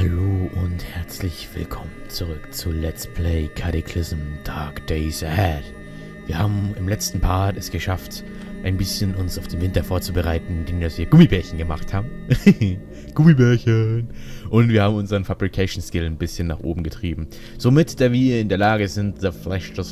Hallo und herzlich willkommen zurück zu Let's Play Cataclysm Dark Days Ahead. Wir haben im letzten Part es geschafft, ein bisschen uns auf den Winter vorzubereiten, indem wir Gummibärchen gemacht haben. Gummibärchen! Und wir haben unseren Fabrication Skill ein bisschen nach oben getrieben. Somit, da wir in der Lage sind, The Fletcher's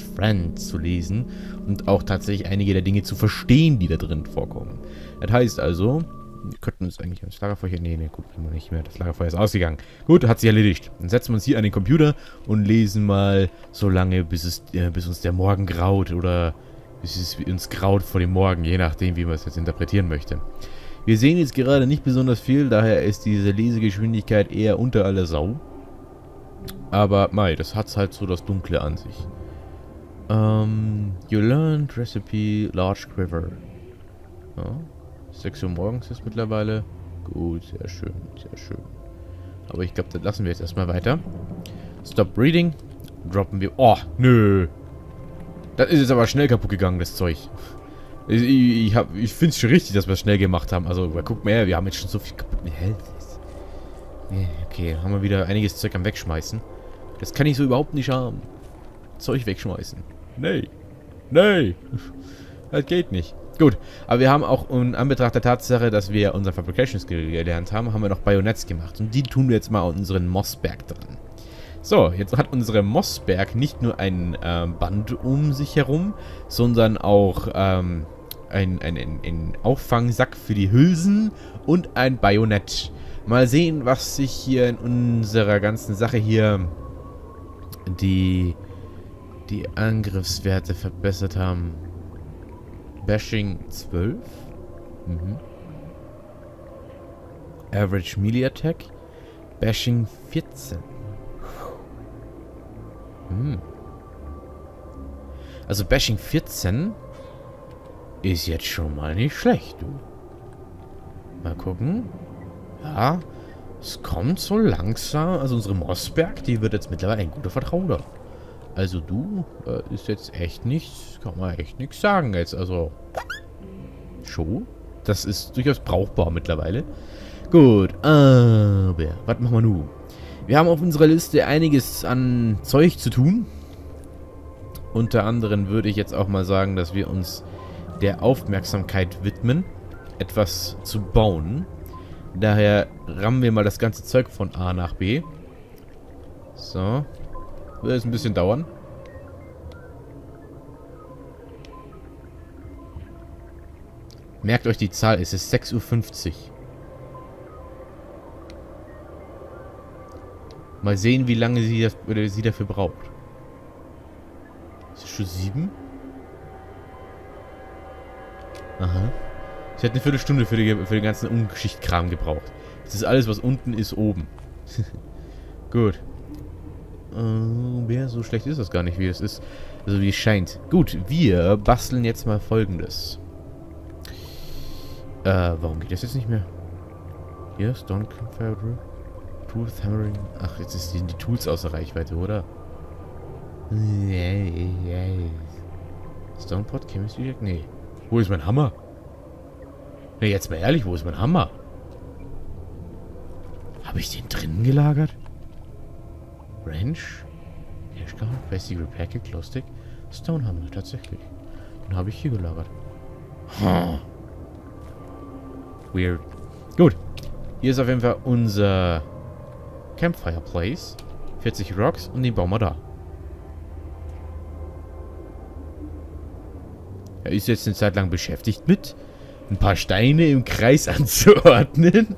Friend zu lesen und auch tatsächlich einige der Dinge zu verstehen, die da drin vorkommen. Das heißt also, wir könnten uns eigentlich ans Lagerfeuer... Nee, gut, können wir nicht mehr. Das Lagerfeuer ist ausgegangen. Gut, hat sich erledigt. Dann setzen wir uns hier an den Computer und lesen mal so lange, bis uns der Morgen graut oder bis es uns graut vor dem Morgen, je nachdem, wie man es jetzt interpretieren möchte. Wir sehen jetzt gerade nicht besonders viel, daher ist diese Lesegeschwindigkeit eher unter aller Sau. Aber, mei, das hat's halt so das Dunkle an sich. You learned recipe large quiver. Ja. 6 Uhr morgens ist mittlerweile. Gut, sehr schön, sehr schön. Aber ich glaube, das lassen wir jetzt erstmal weiter. Stop reading. Droppen wir... Oh, nö. Das ist jetzt aber schnell kaputt gegangen, das Zeug. Ich finde es schon richtig, dass wir es schnell gemacht haben. Also, guck mal her, wir haben jetzt schon so viel kaputt. Okay, haben wir wieder einiges Zeug am Wegschmeißen. Das kann ich so überhaupt nicht haben. Zeug wegschmeißen. Nee. Nee. Das geht nicht. Gut, aber wir haben auch in Anbetracht der Tatsache, dass wir unseren Fabrication Skill gelernt haben, haben wir noch Bayonets gemacht. Und die tun wir jetzt mal an unseren Mossberg dran. So, jetzt hat unsere Mossberg nicht nur ein Band um sich herum, sondern auch einen Auffangsack für die Hülsen und ein Bajonett. Mal sehen, was sich hier in unserer ganzen Sache hier die Angriffswerte verbessert haben. Bashing 12. Mhm. Average Melee Attack. Bashing 14. Mhm. Also Bashing 14 ist jetzt schon mal nicht schlecht, du. Mal gucken. Ja, es kommt so langsam. Also unsere Mossberg, die wird jetzt mittlerweile ein guter Vertrauter. Also du, ist jetzt echt nichts, kann man echt nichts sagen jetzt, also schon, das ist durchaus brauchbar mittlerweile. Gut, aber, was machen wir nun? Wir haben auf unserer Liste einiges an Zeug zu tun. Unter anderem würde ich jetzt auch mal sagen, dass wir uns der Aufmerksamkeit widmen, etwas zu bauen. Daher rammen wir mal das ganze Zeug von A nach B. So. Wird es ein bisschen dauern. Merkt euch die Zahl, es ist 6.50 Uhr. Mal sehen, wie lange sie dafür braucht. Ist es schon 7? Aha. Ich hätte eine Viertelstunde für den ganzen Umgeschichtkram gebraucht. Das ist alles, was unten ist, oben. Gut. Ja, so schlecht ist das gar nicht, wie es ist. Also wie es scheint. Gut, wir basteln jetzt mal Folgendes. Warum geht das jetzt nicht mehr? Hier, Stone Fire Drill. Tools Hammering. Ach, jetzt sind die Tools außer Reichweite, oder? Nee. Stonepot, Chemistry Jack? Nee. Wo ist mein Hammer? Nee, jetzt mal ehrlich, wo ist mein Hammer? Habe ich den drinnen gelagert? Wrench, Cashgun, Basic Repair Kit, Glow Stick, Stonehammer, tatsächlich. Den habe ich hier gelagert. Huh. Weird. Gut. Hier ist auf jeden Fall unser Campfireplace. 40 Rocks und den bauen wir da. Er ist jetzt eine Zeit lang beschäftigt mit, ein paar Steine im Kreis anzuordnen.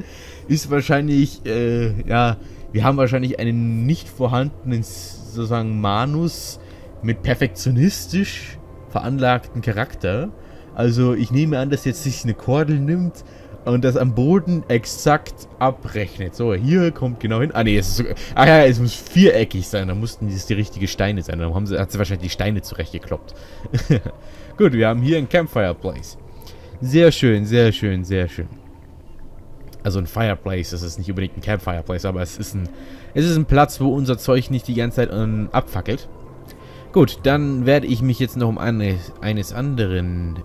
Ist wahrscheinlich, ja... Wir haben wahrscheinlich einen nicht vorhandenen, sozusagen, Manus mit perfektionistisch veranlagten Charakter. Also ich nehme an, dass jetzt sich eine Kordel nimmt und das am Boden exakt abrechnet. So, hier kommt genau hin. Ah ne, es ist sogar, ah ja, es muss viereckig sein. Da mussten es die richtigen Steine sein. Dann haben sie, hat sie wahrscheinlich die Steine zurechtgekloppt. Gut, wir haben hier ein Campfireplace. Sehr schön, sehr schön, sehr schön. Also ein Fireplace, das ist nicht unbedingt ein Campfireplace, aber es ist ein Platz, wo unser Zeug nicht die ganze Zeit abfackelt. Gut, dann werde ich mich jetzt noch um eines anderen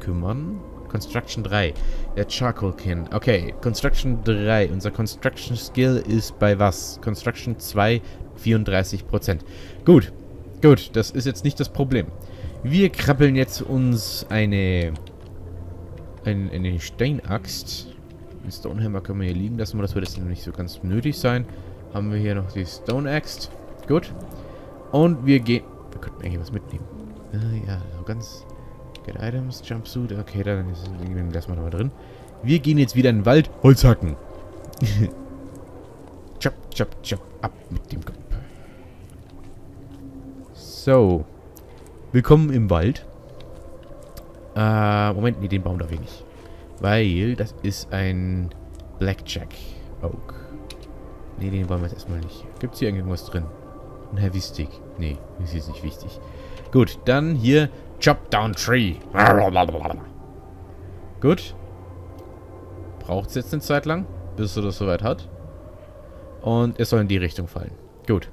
kümmern. Construction 3. Der Charcoal Kiln. Okay, Construction 3. Unser Construction Skill ist bei was? Construction 2, 34%. Gut, gut. Das ist jetzt nicht das Problem. Wir krabbeln jetzt uns eine Steinaxt. Den Stonehammer können wir hier liegen lassen, weil das wird jetzt noch nicht so ganz nötig sein. Haben wir hier noch die Stoneaxt. Gut. Und wir gehen... Wir könnten eigentlich was mitnehmen. Ja, so ganz... Get Items, Jumpsuit. Okay, dann ist das erstmal nochmal drin. Wir gehen jetzt wieder in den Wald. Holz hacken. Chop, chop, chop. Ab mit dem Kopf. So. Willkommen im Wald. Moment, nee, den Baum darf ich nicht. Weil das ist ein Blackjack Oak. Nee, den wollen wir jetzt erstmal nicht. Gibt es hier irgendwas drin? Ein Heavy Stick. Nee, das ist jetzt nicht wichtig. Gut, dann hier Chop Down Tree. Gut. Braucht es jetzt eine Zeit lang, bis er das soweit hat. Und es soll in die Richtung fallen. Gut.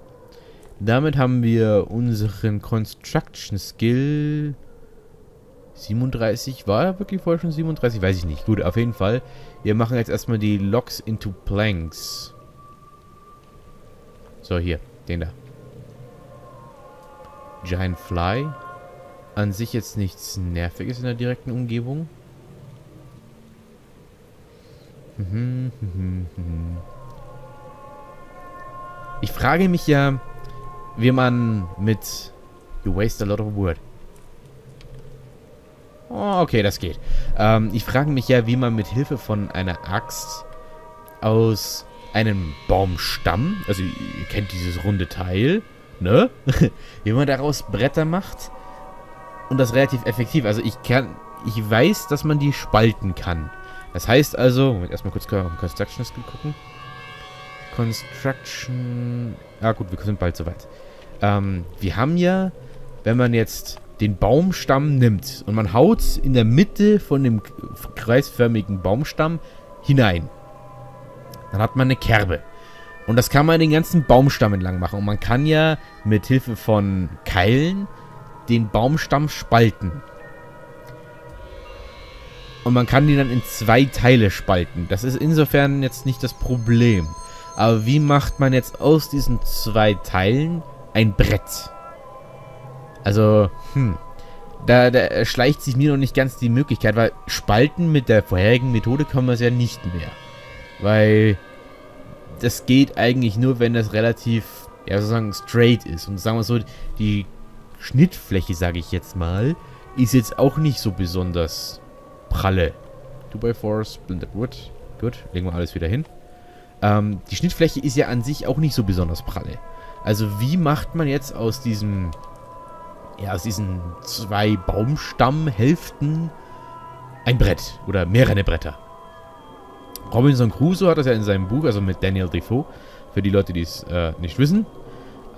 Damit haben wir unseren Construction Skill... 37, war er wirklich vorher schon 37? Weiß ich nicht. Gut, auf jeden Fall. Wir machen jetzt erstmal die Logs into Planks. So, hier. Den da. Giant Fly. An sich jetzt nichts Nerviges in der direkten Umgebung. Ich frage mich ja, wie man mit... You waste a lot of wood. Oh, okay, das geht. Ich frage mich ja, wie man mit Hilfe von einer Axt aus einem Baumstamm, also ihr kennt dieses runde Teil, ne? Wie man daraus Bretter macht und das relativ effektiv. Also ich weiß, dass man die spalten kann. Das heißt also, Moment, erstmal kurz auf den Construction Skill gucken. Construction, ah gut, wir sind bald soweit. Wir haben ja, wenn man jetzt den Baumstamm nimmt und man haut in der Mitte von dem kreisförmigen Baumstamm hinein. Dann hat man eine Kerbe. Und das kann man den ganzen Baumstamm entlang machen. Und man kann ja mit Hilfe von Keilen den Baumstamm spalten. Und man kann den dann in zwei Teile spalten. Das ist insofern jetzt nicht das Problem. Aber wie macht man jetzt aus diesen zwei Teilen ein Brett? Also, da schleicht sich mir noch nicht ganz die Möglichkeit, weil spalten mit der vorherigen Methode können wir es ja nicht mehr. Weil das geht eigentlich nur, wenn das relativ, ja sozusagen straight ist. Und sagen wir so, die Schnittfläche, sage ich jetzt mal, ist jetzt auch nicht so besonders pralle. 2x4, Splintered Wood. Gut, legen wir alles wieder hin. Die Schnittfläche ist ja an sich auch nicht so besonders pralle. Also wie macht man jetzt aus diesem... Ja, aus diesen zwei Baumstammhälften ein Brett oder mehrere Bretter. Robinson Crusoe hat das ja in seinem Buch, also mit Daniel Defoe, für die Leute, die es nicht wissen.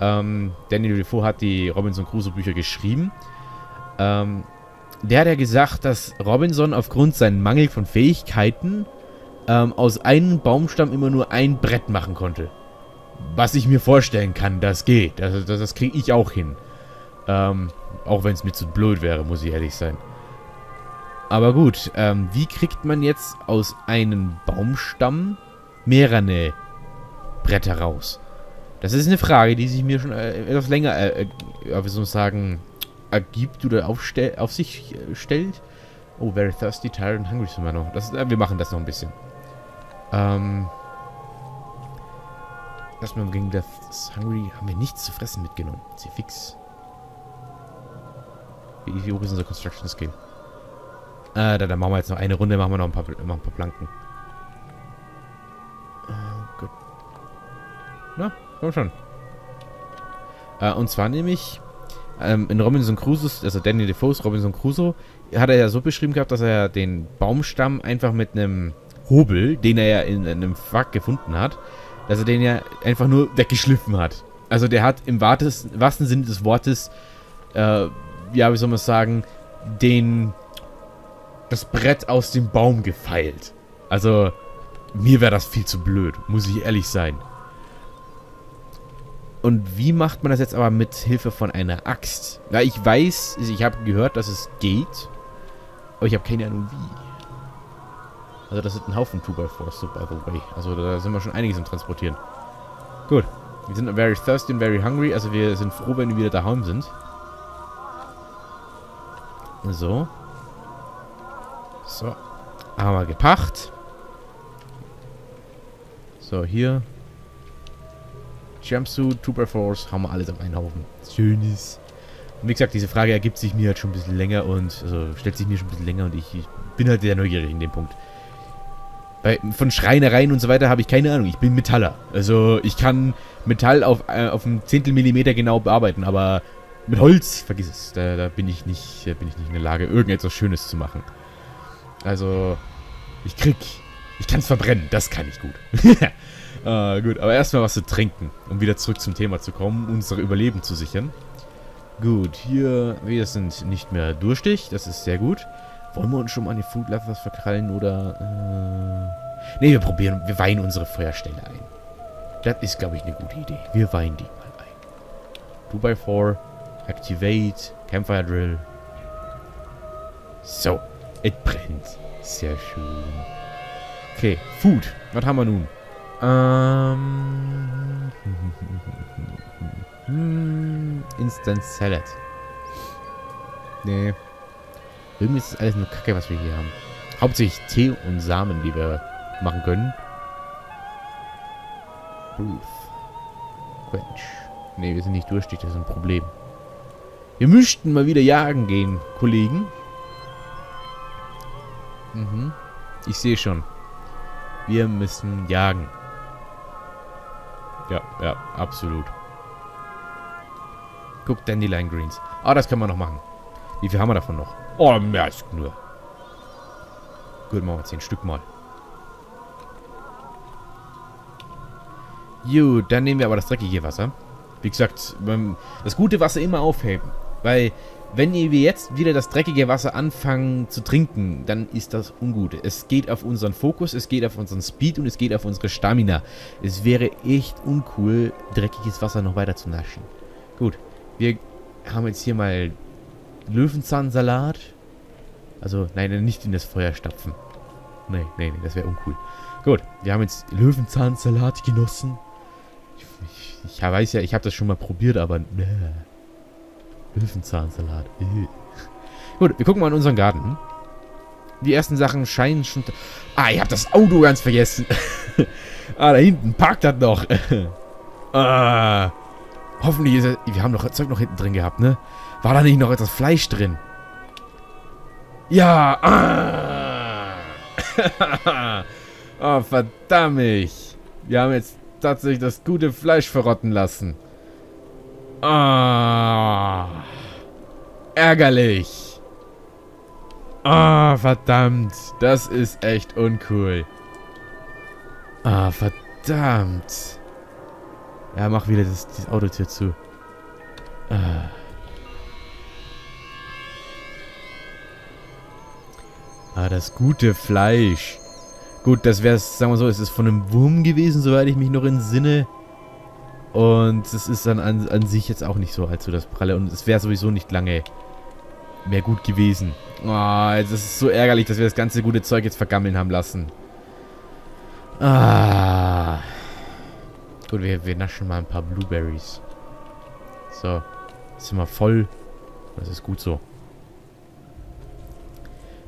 Daniel Defoe hat die Robinson Crusoe Bücher geschrieben. Der hat ja gesagt, dass Robinson aufgrund seinen Mangel von Fähigkeiten aus einem Baumstamm immer nur ein Brett machen konnte. Was ich mir vorstellen kann, das geht. Das kriege ich auch hin. Auch wenn es mir zu blöd wäre, muss ich ehrlich sein. Aber gut, wie kriegt man jetzt aus einem Baumstamm mehrere Bretter raus? Das ist eine Frage, die sich mir schon etwas länger, wie soll ich sagen, ergibt oder auf sich stellt. Oh, very thirsty, tired and hungry sind wir noch. Wir machen das noch ein bisschen. Erstmal gegen das Hungry haben wir nichts zu fressen mitgenommen. Sie fix. Wie hoch ist unser Construction Skill? Dann machen wir jetzt noch eine Runde, machen wir noch ein paar Planken. Gut. Na, komm schon. Und zwar nämlich in Robinson Crusoe, also Daniel Defoe's Robinson Crusoe, hat er ja so beschrieben gehabt, dass er den Baumstamm einfach mit einem Hobel, den er ja in einem Wrack gefunden hat, dass er den ja einfach nur weggeschliffen hat. Also der hat im wahrsten Sinne des Wortes ja, wie soll man sagen, das Brett aus dem Baum gefeilt. Also, mir wäre das viel zu blöd, muss ich ehrlich sein. Und wie macht man das jetzt aber mit Hilfe von einer Axt? Ja, ich weiß, ich habe gehört, dass es geht, aber ich habe keine Ahnung wie. Also das sind ein Haufen 2x4s, so by the way. Also da sind wir schon einiges im Transportieren. Gut. Wir sind very thirsty and very hungry. Also wir sind froh, wenn wir wieder daheim sind. So. So. Haben wir gepacht. So, hier. Jumpsuit, 2x4s, haben wir alles auf einen Haufen. Schönes. Und wie gesagt, diese Frage ergibt sich mir halt schon ein bisschen länger und, also stellt sich mir schon ein bisschen länger und ich bin halt sehr neugierig in dem Punkt. Von Schreinereien und so weiter habe ich keine Ahnung. Ich bin Metaller. Also ich kann Metall auf einen Zehntelmillimeter genau bearbeiten, aber mit Holz, vergiss es. Da bin ich nicht in der Lage, irgendetwas Schönes zu machen. Also, ich kann es verbrennen, das kann ich gut. Gut, aber erstmal was zu trinken, um wieder zurück zum Thema zu kommen, unsere Überleben zu sichern. Gut, hier, wir sind nicht mehr durstig, das ist sehr gut. Wollen wir uns schon mal an den Food Lab was verkrallen oder... Ne, wir weihen unsere Feuerstelle ein. Das ist, glaube ich, eine gute Idee. Wir weihen die mal ein. 2x4, Activate, Campfire Drill. So, es brennt. Sehr schön. Okay, Food. Was haben wir nun? Instant Salad. Nee. Irgendwie ist das alles nur Kacke, was wir hier haben. Hauptsächlich Tee und Samen, die wir machen können. Breathe. Quench. Nee, wir sind nicht durstig, das ist ein Problem. Wir müssten mal wieder jagen gehen, Kollegen. Mhm. Ich sehe schon. Wir müssen jagen. Ja, ja, absolut. Guck, Dandelion Greens. Ah, das können wir noch machen. Wie viel haben wir davon noch? Oh, merkst du nur. Gut, machen wir 10 Stück mal. Gut, dann nehmen wir aber das dreckige Wasser. Wie gesagt, das gute Wasser immer aufheben. Weil, wenn wir jetzt wieder das dreckige Wasser anfangen zu trinken, dann ist das ungut. Es geht auf unseren Fokus, es geht auf unseren Speed und es geht auf unsere Stamina. Es wäre echt uncool, dreckiges Wasser noch weiter zu naschen. Gut, wir haben jetzt hier mal Löwenzahnsalat. Also, nein, nicht in das Feuer stapfen. Nein, nein, das wäre uncool. Gut, wir haben jetzt Löwenzahnsalat genossen. Ich weiß ja, ich habe das schon mal probiert, aber... Löwenzahnsalat. Gut, wir gucken mal in unseren Garten. Die ersten Sachen scheinen schon... Ah, ich habe das Auto ganz vergessen. Ah, da hinten parkt das noch. Ah, hoffentlich ist er... Wir haben noch Zeug noch hinten drin gehabt, ne? War da nicht noch etwas Fleisch drin? Ja! Ah. Oh, verdammt. Wir haben jetzt tatsächlich das gute Fleisch verrotten lassen. Ah, ärgerlich. Ah, verdammt. Das ist echt uncool. Ah, verdammt. Ja, mach wieder das Autotür zu. Ah. Ah, das gute Fleisch. Gut, das wäre, sagen wir so, es ist von einem Wurm gewesen, soweit ich mich noch entsinne. Und es ist dann an sich jetzt auch nicht so allzu das Pralle. Und es wäre sowieso nicht lange mehr gut gewesen. Ah, oh, es ist so ärgerlich, dass wir das ganze gute Zeug jetzt vergammeln haben lassen. Ah. Gut, wir naschen mal ein paar Blueberries. So. Jetzt sind wir voll. Das ist gut so.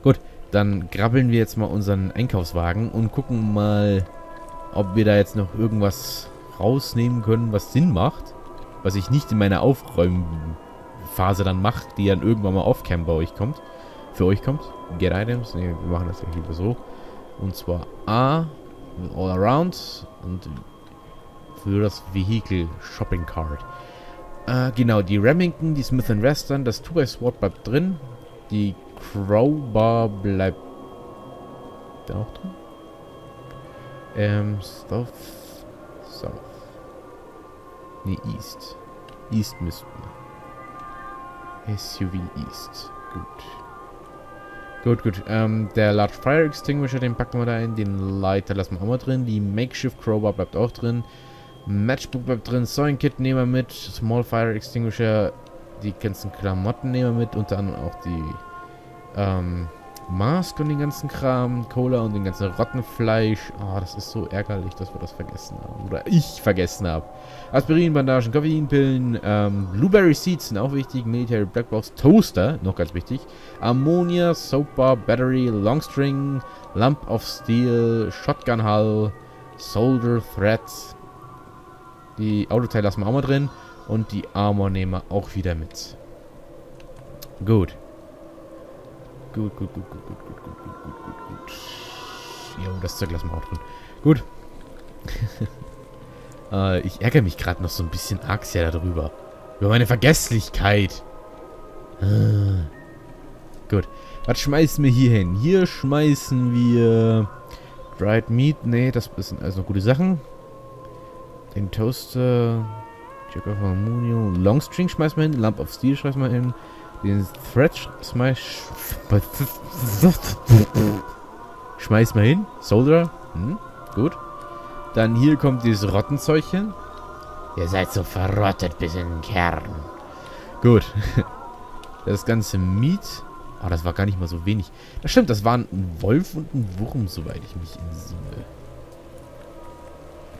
Gut, dann grabbeln wir jetzt mal unseren Einkaufswagen und gucken mal, ob wir da jetzt noch irgendwas rausnehmen können, was Sinn macht, was ich nicht in meiner Aufräumphase dann mache, die dann irgendwann mal off-cam bei euch kommt, für euch kommt. Get Items, ne, wir machen das ja lieber so. Und zwar A, All Around und für das Vehikel Shopping Card. Genau, die Remington, die Smith & Western, das 2x-Sword bleibt drin, die Crowbar bleibt da auch drin. South. Ne, East. East müssten wir. SUV East. Gut. Gut, gut. Der Large Fire Extinguisher, den packen wir da ein. Den Leiter lassen wir auch mal drin. Die Makeshift Crowbar bleibt auch drin. Matchbook bleibt drin. Sewing Kit nehmen wir mit. Small Fire Extinguisher. Die ganzen Klamotten nehmen wir mit. Unter anderem auch die Mask und den ganzen Kram, Cola und den ganzen Rottenfleisch. Oh, das ist so ärgerlich, dass wir das vergessen haben. Oder ich vergessen habe. Aspirin, Bandagen, Koffeinpillen, Blueberry Seeds sind auch wichtig. Military Blackbox, Toaster, noch ganz wichtig. Ammonia, Soap Bar, Battery, Long String, Lump of Steel, Shotgun Hull, Soldier Threads. Die Autoteile lassen wir auch mal drin. Und die Armor nehmen wir auch wieder mit. Gut. Gut. Jo, das Zeug lassen wir auch drin. Gut. Ich ärgere mich gerade noch so ein bisschen arg sehr darüber. Über meine Vergesslichkeit. Gut. Was schmeißen wir hier hin? Hier schmeißen wir Dried Meat. Ne, das sind also noch gute Sachen. Den Toaster. Jack of Ammonia. Long String schmeißen wir hin. Lump of Steel schmeißen wir hin. Den Thread schmeiß mal hin. Soldier. Hm, gut. Dann hier kommt dieses Rottenzeugchen. Ihr seid so verrottet bis in den Kern. Gut. Das ganze Miet. Oh, das war gar nicht mal so wenig. Das stimmt, das waren ein Wolf und ein Wurm, soweit ich mich entsinne.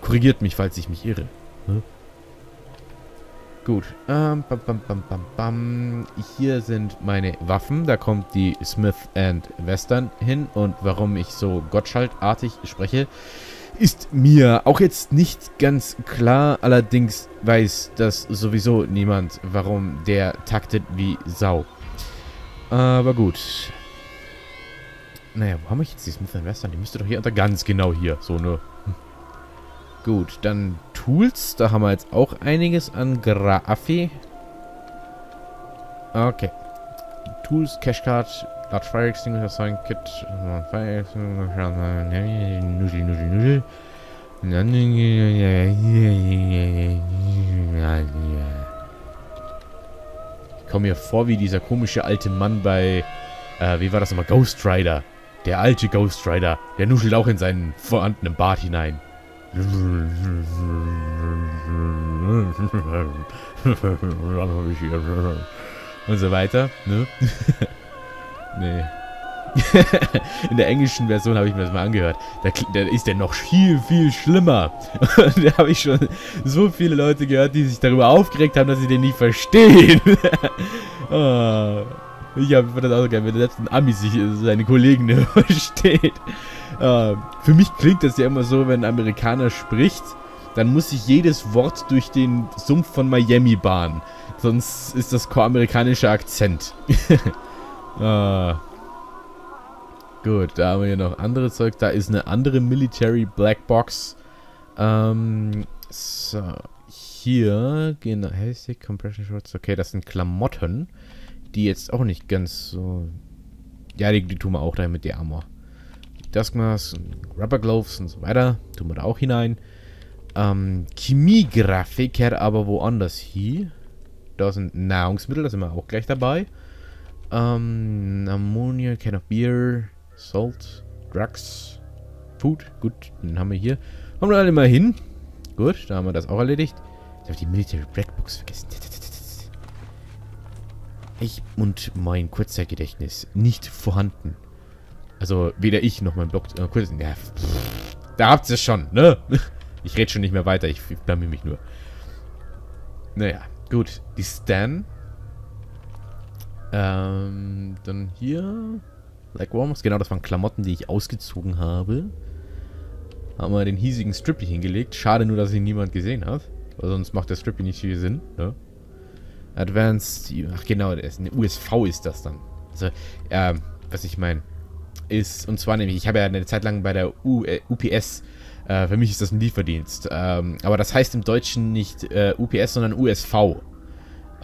Korrigiert mich, falls ich mich irre. Hm? Gut. Hier sind meine Waffen. Da kommt die Smith & Western hin. Und warum ich so gottschaltartig spreche, ist mir auch jetzt nicht ganz klar. Allerdings weiß das sowieso niemand, warum der taktet wie Sau. Aber gut. Naja, wo haben wir jetzt die Smith & Western? Die müsste doch hier unter ganz genau hier. So eine... Gut, dann Tools. Da haben wir jetzt auch einiges an Graffi. Okay. Tools, Cashcard, Large Fire Extinguisher, Sewing Kit, Fire Extinguisher, ich komme mir vor wie dieser komische alte Mann bei, wie war das nochmal, Ghost Rider. Der alte Ghost Rider. Der nuschelt auch in seinen vorhandenen Bart hinein. Und so weiter, ne? Nee. In der englischen Version habe ich mir das mal angehört. Da ist der noch viel, viel schlimmer. Und da habe ich schon so viele Leute gehört, die sich darüber aufgeregt haben, dass sie den nicht verstehen. Oh. Ich würde das auch gerne, wenn selbst ein Ami sich seine Kollegen nicht versteht. Für mich klingt das ja immer so, wenn ein Amerikaner spricht, dann muss ich jedes Wort durch den Sumpf von Miami bahnen. Sonst ist das amerikanischer Akzent. Gut, da haben wir hier noch andere Zeug. Da ist eine andere Military Blackbox. So, hier gehen... Compression Shorts. Okay, das sind Klamotten. Die jetzt auch nicht ganz so... Ja, die tun wir auch rein mit der Armor. Duskmas und Rubbergloves und so weiter. Tun wir da auch hinein. Chemiegrafiker aber woanders hier. Da sind Nahrungsmittel, da sind wir auch gleich dabei. Ammonia, Can of Beer, Salt, Drugs, Food. Gut, dann haben wir hier. Kommen wir alle mal hin. Gut, da haben wir das auch erledigt. Jetzt habe ich die Military Blackbox vergessen. Ich und mein Kurzzeitgedächtnis nicht vorhanden. Also weder ich noch mein Blog. Ja, da habt ihr es schon, ne? Ich rede schon nicht mehr weiter, ich blamier mich nur. Naja, gut. Die Stan. Dann hier. Like Warmers. Genau, das waren Klamotten, die ich ausgezogen habe. Haben wir den hiesigen Strippy hingelegt. Schade nur, dass ihn niemand gesehen hat. Weil sonst macht der Strippy nicht viel Sinn, ne? Advanced, ach genau, das ist eine USV ist das dann. Also, was ich meine, ist, und zwar nämlich, ich habe ja eine Zeit lang bei der UPS, für mich ist das ein Lieferdienst, aber das heißt im Deutschen nicht UPS, sondern USV.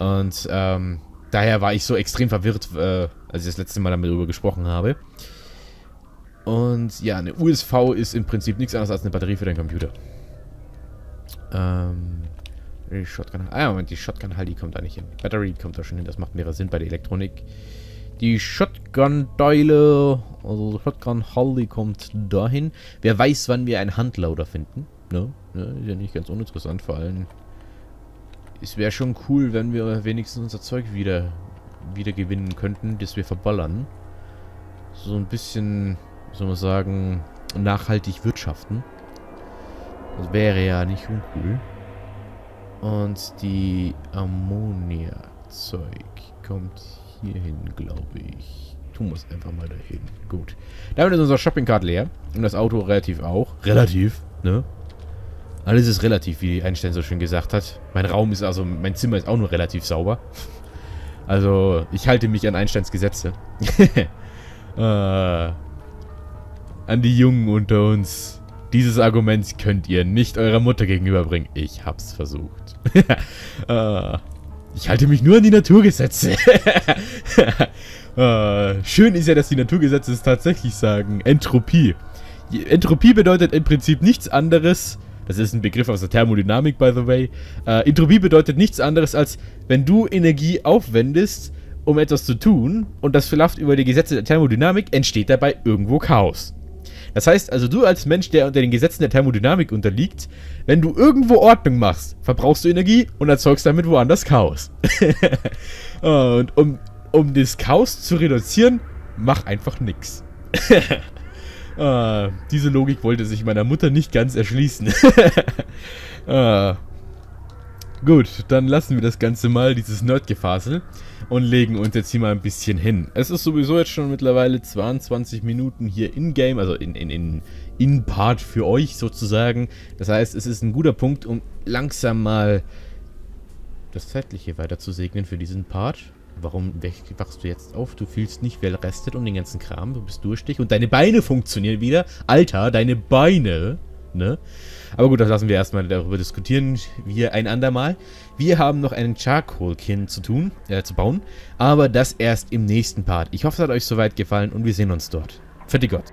Und daher war ich so extrem verwirrt, als ich das letzte Mal darüber gesprochen habe. Und ja, eine USV ist im Prinzip nichts anderes als eine Batterie für deinen Computer. Die Shotgun, Moment, die Shotgun Hull, die kommt da nicht hin. Battery kommt da schon hin, das macht mehr Sinn bei der Elektronik. Die Shotgun-Teile, also Shotgun Hull, die kommt dahin. Wer weiß, wann wir einen Handloader finden, ne? Ist ja nicht ganz uninteressant, vor allem. Es wäre schon cool, wenn wir wenigstens unser Zeug wieder gewinnen könnten, das wir verballern. so ein bisschen, wie soll man sagen, nachhaltig wirtschaften. Das wäre ja nicht uncool. Und die Ammonia-Zeug kommt hier hin, glaube ich. Tun wir es einfach mal dahin. Gut. Damit ist unser Shopping-Cart leer. Und das Auto relativ auch. Relativ, ne? Alles ist relativ, wie Einstein so schön gesagt hat. Mein Raum ist also, mein Zimmer ist auch nur relativ sauber. Also, ich halte mich an Einsteins Gesetze. An die Jungen unter uns. Dieses Argument könnt ihr nicht eurer Mutter gegenüberbringen. Ich hab's versucht. Ich halte mich nur an die Naturgesetze. Schön ist ja, dass die Naturgesetze es tatsächlich sagen. Entropie. Entropie bedeutet im Prinzip nichts anderes... Das ist ein Begriff aus der Thermodynamik, by the way. Entropie bedeutet nichts anderes als, wenn du Energie aufwendest, um etwas zu tun, und das verläuft über die Gesetze der Thermodynamik, entsteht dabei irgendwo Chaos. Das heißt also, du als Mensch, der unter den Gesetzen der Thermodynamik unterliegt, wenn du irgendwo Ordnung machst, verbrauchst du Energie und erzeugst damit woanders Chaos. Und um das Chaos zu reduzieren, mach einfach nix. Diese Logik wollte sich meiner Mutter nicht ganz erschließen. Gut, dann lassen wir das Ganze mal, dieses Nerdgefasel, und legen uns jetzt hier mal ein bisschen hin. Es ist sowieso jetzt schon mittlerweile 22 Minuten hier in-game, also in-Part für euch sozusagen. Das heißt, es ist ein guter Punkt, um langsam mal das Zeitliche weiter zu segnen für diesen Part. Warum wachst du jetzt auf? Du fühlst nicht, wer restet um den ganzen Kram. Du bist durstig und deine Beine funktionieren wieder. Alter, deine Beine, ne? Aber gut, das lassen wir erstmal darüber diskutieren. Wir ein andermal. Wir haben noch einen Charcoal Kiln zu bauen. Aber das erst im nächsten Part. Ich hoffe, es hat euch soweit gefallen und wir sehen uns dort. Fertig Gott.